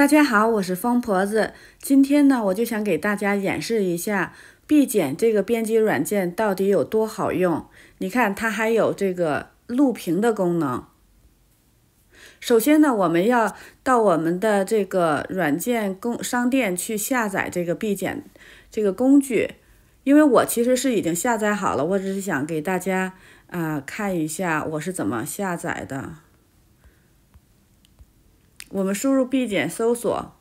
大家好，我是疯婆子。今天呢，我就想给大家演示一下必剪这个编辑软件到底有多好用。你看，它还有这个录屏的功能。首先呢，我们要到我们的这个软件商店去下载这个必剪这个工具。因为我其实是已经下载好了，我只是想给大家看一下我是怎么下载的。 我们输入必剪搜索，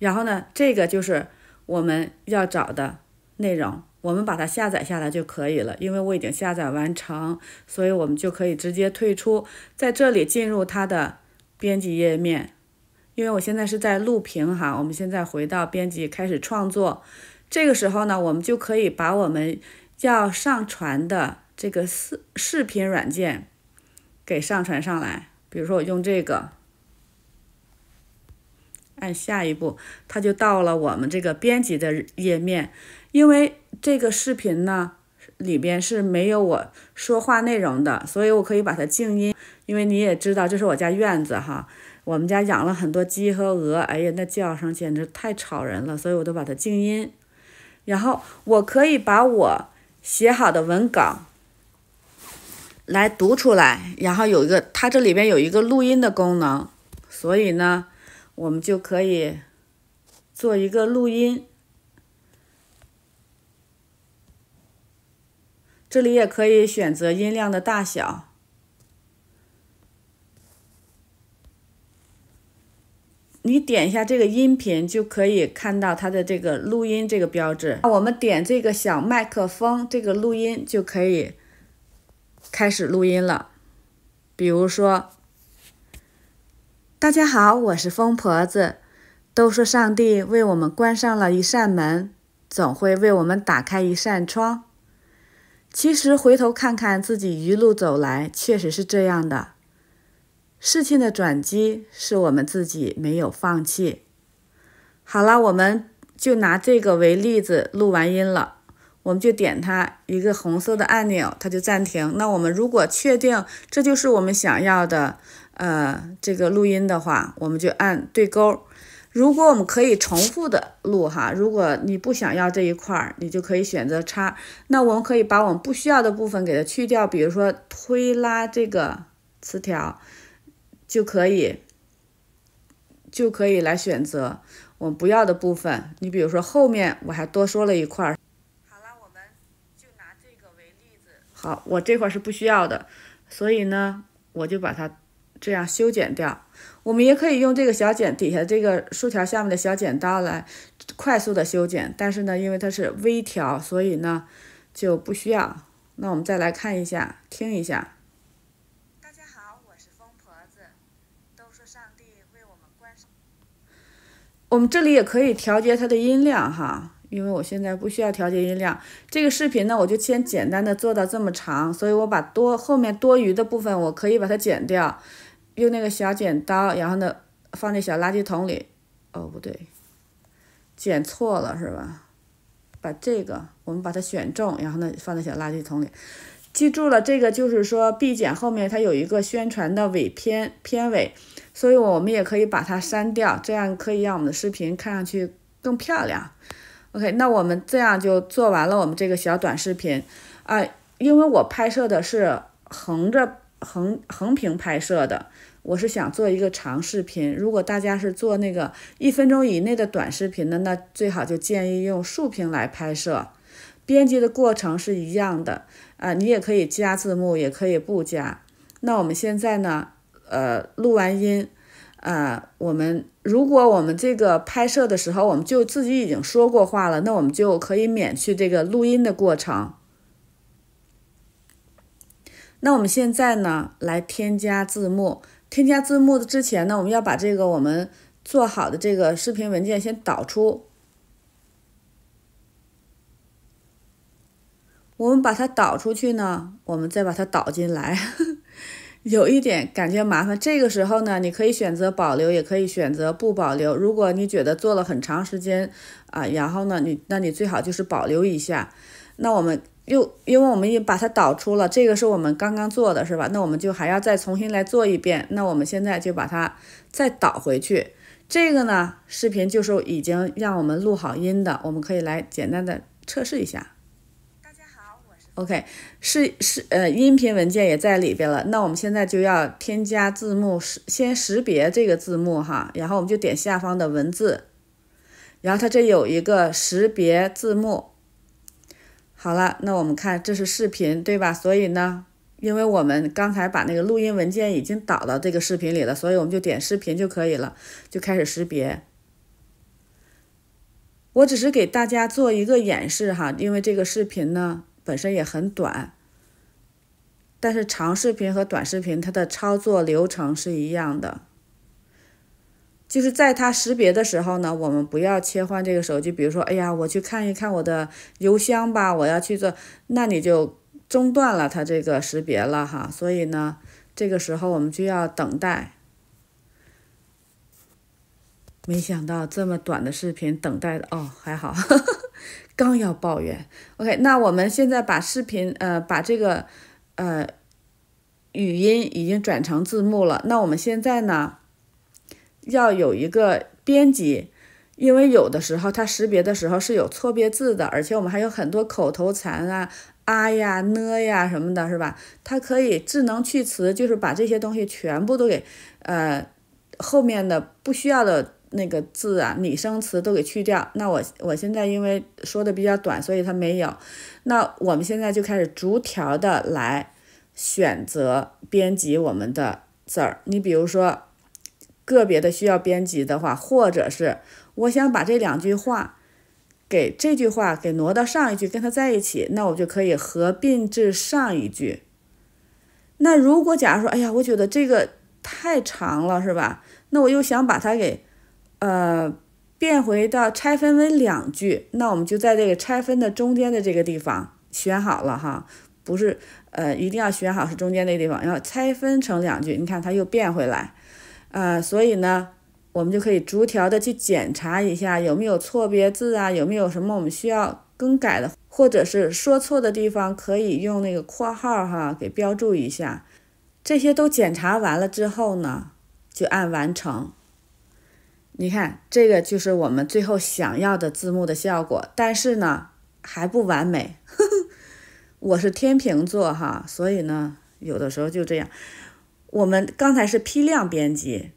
然后呢，这个就是我们要找的内容，我们把它下载下来就可以了。因为我已经下载完成，所以我们就可以直接退出，在这里进入它的编辑页面。因为我现在是在录屏哈，我们现在回到编辑开始创作。这个时候呢，我们就可以把我们要上传的这个视频软件给上传上来。比如说我用这个。 按下一步，它就到了我们这个编辑的页面。因为这个视频呢，里边是没有我说话内容的，所以我可以把它静音。因为你也知道，这是我家院子哈，我们家养了很多鸡和鹅，哎呀，那叫声简直太吵人了，所以我都把它静音。然后我可以把我写好的文稿来读出来，然后有一个，它这里边有一个录音的功能，所以呢。 我们就可以做一个录音，这里也可以选择音量的大小。你点一下这个音频，就可以看到它的这个录音这个标志。我们点这个小麦克风，这个录音就可以开始录音了。比如说。 大家好，我是疯婆子。都说上帝为我们关上了一扇门，总会为我们打开一扇窗。其实回头看看自己一路走来，确实是这样的。事情的转机是我们自己没有放弃。好了，我们就拿这个为例子，录完音了，我们就点它一个红色的按钮，它就暂停。那我们如果确定这就是我们想要的。 这个录音的话，我们就按对勾。如果我们可以重复的录哈，如果你不想要这一块儿，你就可以选择叉。那我们可以把我们不需要的部分给它去掉，比如说推拉这个词条，就可以来选择我们不要的部分。你比如说后面我还多说了一块儿。好了，我们就拿这个为例子。好，我这块是不需要的，所以呢，我就把它。 这样修剪掉，我们也可以用这个小剪底下这个竖条下面的小剪刀来快速的修剪，但是呢，因为它是微调，所以呢就不需要。那我们再来看一下，听一下。大家好，我是疯婆子。都说上帝为我们关上。我们这里也可以调节它的音量哈。 因为我现在不需要调节音量，这个视频呢，我就先简单的做到这么长，所以我把后面多余的部分，我可以把它剪掉，用那个小剪刀，然后呢放在小垃圾桶里。哦，不对，剪错了是吧？把这个我们把它选中，然后呢放在小垃圾桶里。记住了，这个就是说必剪后面它有一个宣传的片尾，所以我们也可以把它删掉，这样可以让我们的视频看上去更漂亮。 OK， 那我们这样就做完了我们这个小短视频，因为我拍摄的是横屏拍摄的，我是想做一个长视频。如果大家是做那个1分钟以内的短视频的，那最好就建议用竖屏来拍摄。编辑的过程是一样的，你也可以加字幕，也可以不加。那我们现在呢，录完音。 如果我们这个拍摄的时候，我们就自己已经说过话了，那我们就可以免去这个录音的过程。那我们现在呢，来添加字幕。添加字幕之前呢，我们要把这个我们做好的这个视频文件先导出。我们把它导出去呢，我们再把它导进来。有一点感觉麻烦，这个时候呢，你可以选择保留，也可以选择不保留。如果你觉得做了很长时间然后呢，那你最好就是保留一下。那我们又因为我们也把它导出了，这个是我们刚刚做的是吧？那我们就还要再重新来做一遍。那我们现在就把它再导回去。这个呢，视频就是已经让我们录好音的，我们可以来简单的测试一下。 OK， 音频文件也在里边了。那我们现在就要添加字幕，先识别这个字幕哈，然后我们就点下方的文字，然后它这有一个识别字幕。好了，那我们看这是视频对吧？所以呢，因为我们刚才把那个录音文件已经导到这个视频里了，所以我们就点视频就可以了，就开始识别。 我只是给大家做一个演示哈，因为这个视频呢本身也很短，但是长视频和短视频它的操作流程是一样的，就是在它识别的时候呢，我们不要切换这个手机，比如说，哎呀，我去看一看我的邮箱吧，我要去做，那你就中断了它这个识别了哈，所以呢，这个时候我们就要等待。 没想到这么短的视频等待的哦，还好，呵呵刚要抱怨。OK， 那我们现在把视频把这个语音已经转成字幕了。那我们现在呢要有一个编辑，因为有的时候它识别的时候是有错别字的，而且我们还有很多口头禅啊、啊呀、呢呀什么的，是吧？它可以智能去词，就是把这些东西全部都给后面的不需要的。 那个字啊，拟声词都给去掉。那我现在因为说的比较短，所以它没有。那我们现在就开始逐条的来选择编辑我们的字儿。你比如说，个别的需要编辑的话，或者是我想把这两句话给这句话给挪到上一句，跟它在一起，那我就可以合并至上一句。那如果假如说，哎呀，我觉得这个太长了，是吧？那我又想把它给 变回到拆分为两句，那我们就在这个拆分的中间的这个地方选好了哈，不是一定要选好是中间那个地方，要拆分成两句。你看它又变回来，所以呢，我们就可以逐条的去检查一下有没有错别字啊，有没有什么我们需要更改的，或者是说错的地方可以用那个括号哈给标注一下。这些都检查完了之后呢，就按完成。 你看，这个就是我们最后想要的字幕的效果，但是呢，还不完美。我是天秤座哈，所以呢，有的时候就这样。我们刚才是批量编辑，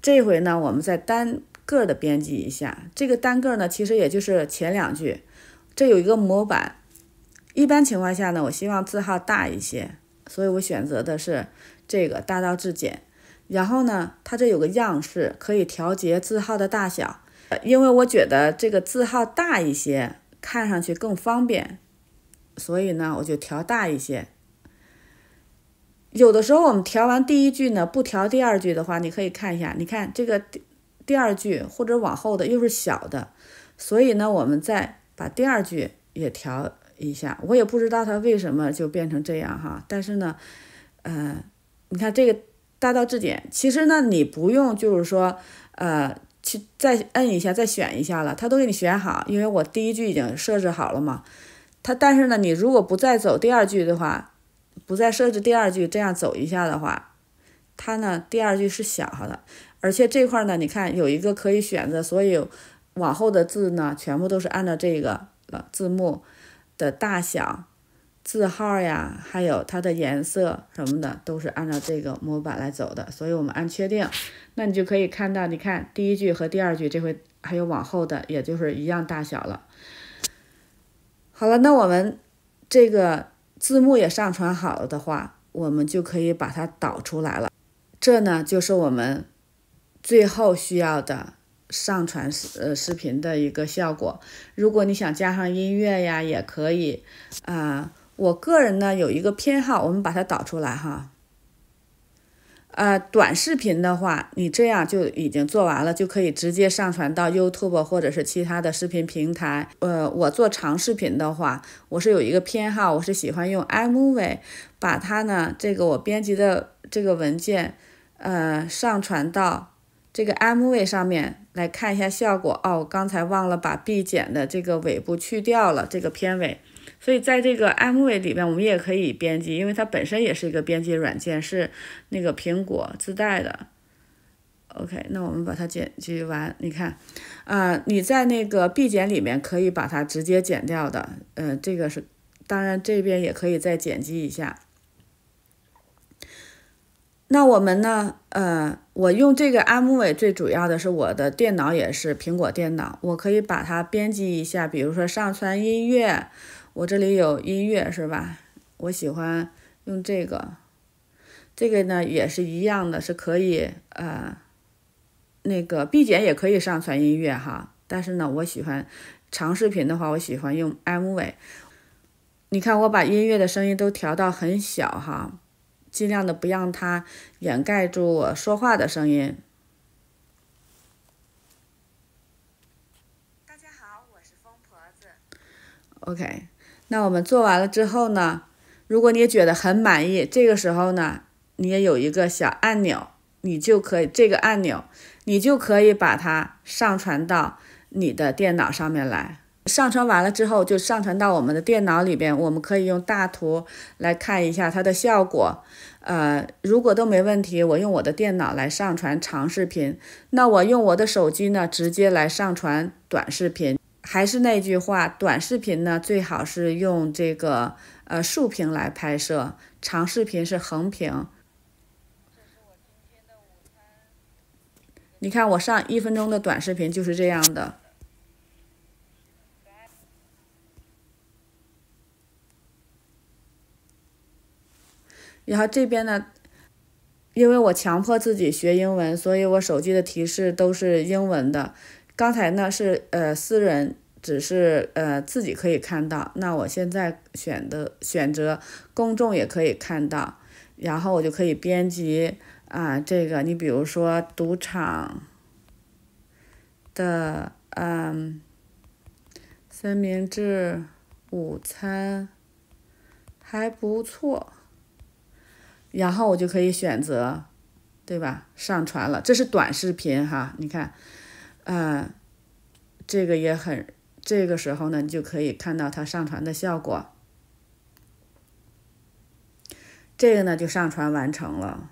这回呢，我们再单个的编辑一下。这个单个呢，其实也就是前两句。这有一个模板，一般情况下呢，我希望字号大一些，所以我选择的是这个大道至简。 然后呢，它这有个样式可以调节字号的大小，因为我觉得这个字号大一些，看上去更方便，所以呢，我就调大一些。有的时候我们调完第一句呢，不调第二句的话，你可以看一下，你看这个第二句或者往后的又是小的，所以呢，我们再把第二句也调一下。我也不知道它为什么就变成这样哈，但是呢，你看这个。 大道至简，其实呢，你不用就是说，去再摁一下，再选一下了，它都给你选好，因为我第一句已经设置好了嘛。它但是呢，你如果不再走第二句的话，不再设置第二句，这样走一下的话，它呢第二句是小的，而且这块呢，你看有一个可以选择，所以往后的字呢，全部都是按照这个字幕的大小。 字号呀，还有它的颜色什么的，都是按照这个模板来走的，所以我们按确定，那你就可以看到，你看第一句和第二句，这回还有往后的，也就是一样大小了。好了，那我们这个字幕也上传好了的话，我们就可以把它导出来了。这呢，就是我们最后需要的。 上传视频的一个效果，如果你想加上音乐呀，也可以。我个人呢有一个偏好，我们把它导出来哈。短视频的话，你这样就已经做完了，就可以直接上传到 YouTube 或者是其他的视频平台。我做长视频的话，我是有一个偏好，我是喜欢用 iMovie 把它呢这个我编辑的这个文件，上传到。 这个 iMovie 上面来看一下效果哦，我刚才忘了把必剪的这个尾部去掉了，这个片尾。所以在这个 iMovie 里边，我们也可以编辑，因为它本身也是一个编辑软件，是那个苹果自带的。OK， 那我们把它剪辑完，你看，你在那个必剪里面可以把它直接剪掉的，这个是，当然这边也可以再剪辑一下。那我们呢，我用这个iMovie最主要的是我的电脑也是苹果电脑，我可以把它编辑一下，比如说上传音乐，我这里有音乐是吧？我喜欢用这个，这个呢也是一样的，是可以那个必剪也可以上传音乐哈，但是呢，我喜欢长视频的话，我喜欢用 iMovie。你看，我把音乐的声音都调到很小哈，尽量的不让它掩盖住我说话的声音。大家好，我是疯婆子。OK， 那我们做完了之后呢，如果你也觉得很满意，这个时候呢，你也有一个小按钮，你就可以这个按钮。你就可以把它上传到你的电脑上面来。上传完了之后，就上传到我们的电脑里边。我们可以用大图来看一下它的效果。如果都没问题，我用我的电脑来上传长视频。那我用我的手机呢，直接来上传短视频。还是那句话，短视频呢，最好是用这个竖屏来拍摄，长视频是横屏。你看，我上1分钟的短视频就是这样的。然后这边呢，因为我强迫自己学英文，所以我手机的提示都是英文的。刚才呢是私人，只是自己可以看到。那我现在选择公众也可以看到，然后我就可以编辑。这个你比如说赌场的三明治午餐还不错，然后我就可以选择，对吧？上传了，这是短视频哈。你看，这个也很，这个时候呢，你就可以看到它上传的效果。这个呢就上传完成了。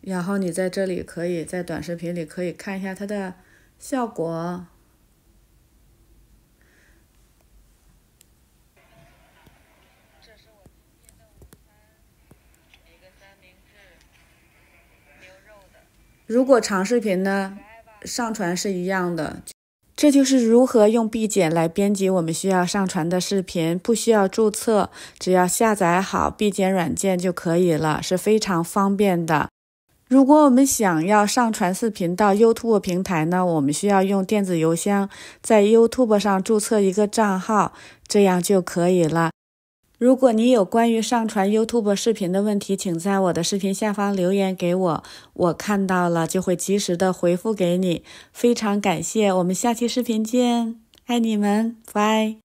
然后你在这里可以在短视频里可以看一下它的效果。这是我今天的午餐，一个三明治，牛肉的。如果长视频呢，上传是一样的。这就是如何用必剪来编辑我们需要上传的视频，不需要注册，只要下载好必剪软件就可以了，是非常方便的。如果我们想要上传视频到 YouTube 平台呢，我们需要用电子邮箱在 YouTube 上注册一个账号，这样就可以了。如果你有关于上传 YouTube 视频的问题，请在我的视频下方留言给我，我看到了就会及时的回复给你。非常感谢，我们下期视频见，爱你们，拜。